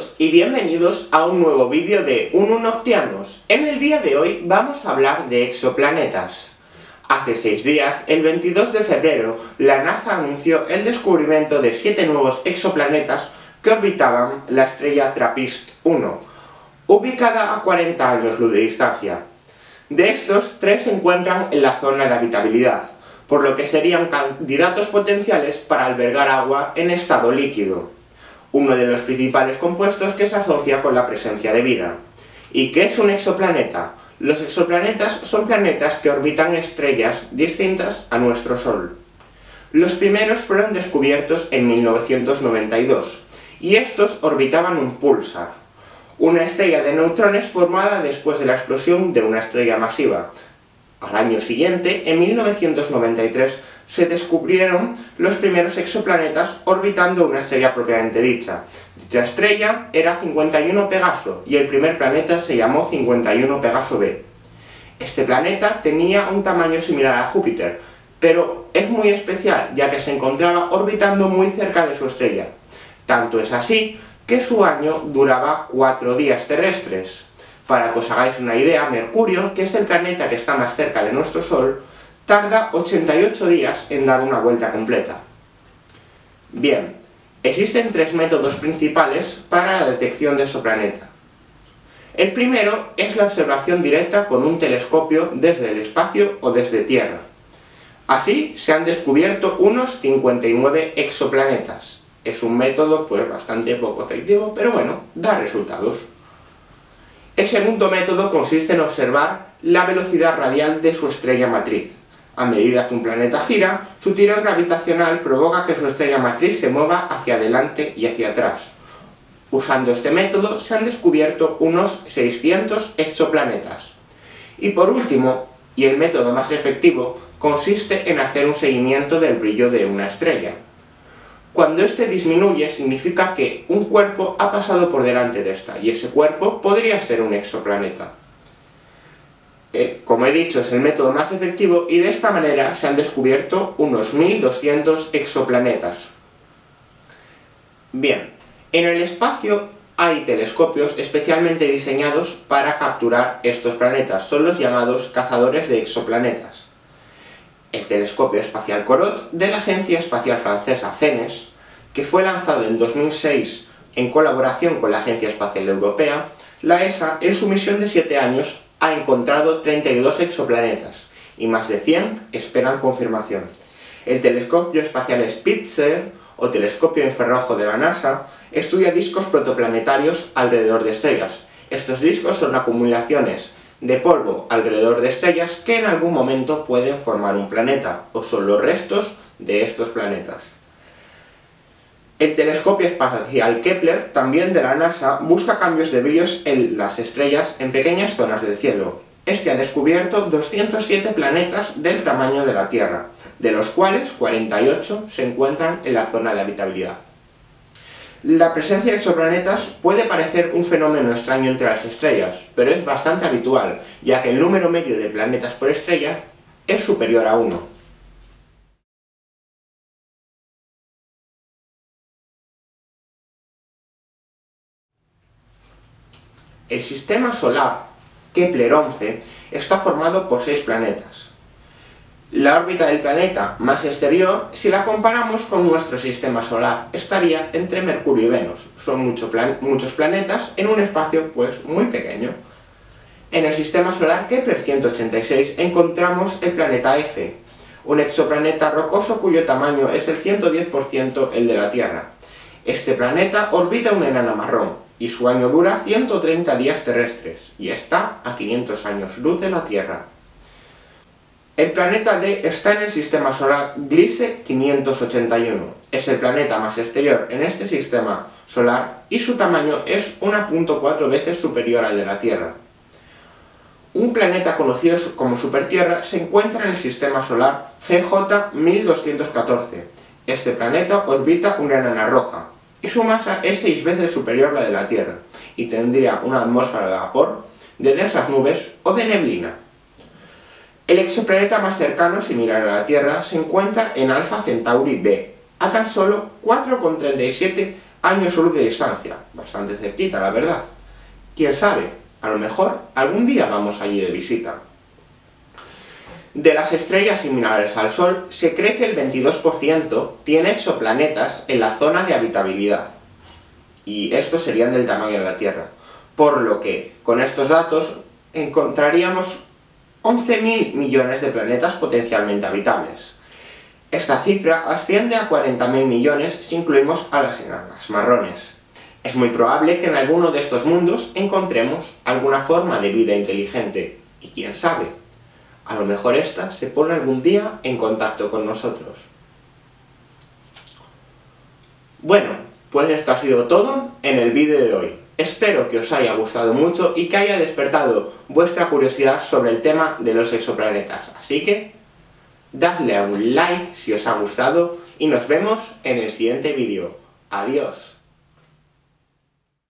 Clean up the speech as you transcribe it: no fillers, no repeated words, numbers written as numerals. todos y bienvenidos a un nuevo vídeo de Ununoctianos. En el día de hoy vamos a hablar de exoplanetas. Hace 6 días, el 22 de febrero, la NASA anunció el descubrimiento de 7 nuevos exoplanetas que orbitaban la estrella TRAPPIST-1, ubicada a 40 años luz de distancia. De estos, 3 se encuentran en la zona de habitabilidad, por lo que serían candidatos potenciales para albergar agua en estado líquido, uno de los principales compuestos que se asocia con la presencia de vida. ¿Y qué es un exoplaneta? Los exoplanetas son planetas que orbitan estrellas distintas a nuestro Sol. Los primeros fueron descubiertos en 1992, y estos orbitaban un púlsar, una estrella de neutrones formada después de la explosión de una estrella masiva. Al año siguiente, en 1993, se descubrieron los primeros exoplanetas orbitando una estrella propiamente dicha. Dicha estrella era 51 Pegaso y el primer planeta se llamó 51 Pegasi b. Este planeta tenía un tamaño similar a Júpiter, pero es muy especial ya que se encontraba orbitando muy cerca de su estrella. Tanto es así que su año duraba 4 días terrestres. Para que os hagáis una idea, Mercurio, que es el planeta que está más cerca de nuestro Sol, tarda 88 días en dar una vuelta completa. Bien, existen 3 métodos principales para la detección de exoplanetas. El primero es la observación directa con un telescopio desde el espacio o desde Tierra. Así se han descubierto unos 59 exoplanetas. Es un método pues bastante poco efectivo, pero bueno, da resultados. El segundo método consiste en observar la velocidad radial de su estrella matriz. A medida que un planeta gira, su tirón gravitacional provoca que su estrella matriz se mueva hacia adelante y hacia atrás. Usando este método se han descubierto unos 600 exoplanetas. Y por último, y el método más efectivo, consiste en hacer un seguimiento del brillo de una estrella. Cuando este disminuye significa que un cuerpo ha pasado por delante de esta, y ese cuerpo podría ser un exoplaneta. Como he dicho, es el método más efectivo y de esta manera se han descubierto unos 1200 exoplanetas. Bien, en el espacio hay telescopios especialmente diseñados para capturar estos planetas, son los llamados cazadores de exoplanetas. El telescopio espacial Corot de la Agencia Espacial Francesa CNES, que fue lanzado en 2006 en colaboración con la Agencia Espacial Europea, la ESA, en su misión de 7 años, ha encontrado 32 exoplanetas, y más de 100 esperan confirmación. El telescopio espacial Spitzer, o telescopio infrarrojo de la NASA, estudia discos protoplanetarios alrededor de estrellas. Estos discos son acumulaciones de polvo alrededor de estrellas que en algún momento pueden formar un planeta, o son los restos de estos planetas. El telescopio espacial Kepler, también de la NASA, busca cambios de brillos en las estrellas en pequeñas zonas del cielo. Este ha descubierto 207 planetas del tamaño de la Tierra, de los cuales 48 se encuentran en la zona de habitabilidad. La presencia de exoplanetas puede parecer un fenómeno extraño entre las estrellas, pero es bastante habitual, ya que el número medio de planetas por estrella es superior a 1. El sistema solar Kepler-11 está formado por 6 planetas. La órbita del planeta más exterior, si la comparamos con nuestro sistema solar, estaría entre Mercurio y Venus. Son muchos planetas en un espacio pues muy pequeño. En el sistema solar Kepler-186 encontramos el planeta F, un exoplaneta rocoso cuyo tamaño es el 110% el de la Tierra. Este planeta orbita una enana marrón, y su año dura 130 días terrestres, y está a 500 años luz de la Tierra. El planeta D está en el sistema solar Gliese 581. Es el planeta más exterior en este sistema solar, y su tamaño es 1.4 veces superior al de la Tierra. Un planeta conocido como supertierra se encuentra en el sistema solar GJ 1214. Este planeta orbita una enana roja, y su masa es 6 veces superior a la de la Tierra, y tendría una atmósfera de vapor, de densas nubes o de neblina. El exoplaneta más cercano, similar a la Tierra, se encuentra en Alfa Centauri B, a tan solo 4,37 años luz de distancia, bastante cerquita, la verdad. Quién sabe, a lo mejor algún día vamos allí de visita. De las estrellas similares al Sol, se cree que el 22% tiene exoplanetas en la zona de habitabilidad, y estos serían del tamaño de la Tierra, por lo que con estos datos encontraríamos 11.000 millones de planetas potencialmente habitables. Esta cifra asciende a 40.000 millones si incluimos a las enanas marrones. Es muy probable que en alguno de estos mundos encontremos alguna forma de vida inteligente, y quién sabe, a lo mejor ésta se pone algún día en contacto con nosotros. Bueno, pues esto ha sido todo en el vídeo de hoy. Espero que os haya gustado mucho y que haya despertado vuestra curiosidad sobre el tema de los exoplanetas, así que dadle a un like si os ha gustado y nos vemos en el siguiente vídeo. Adiós.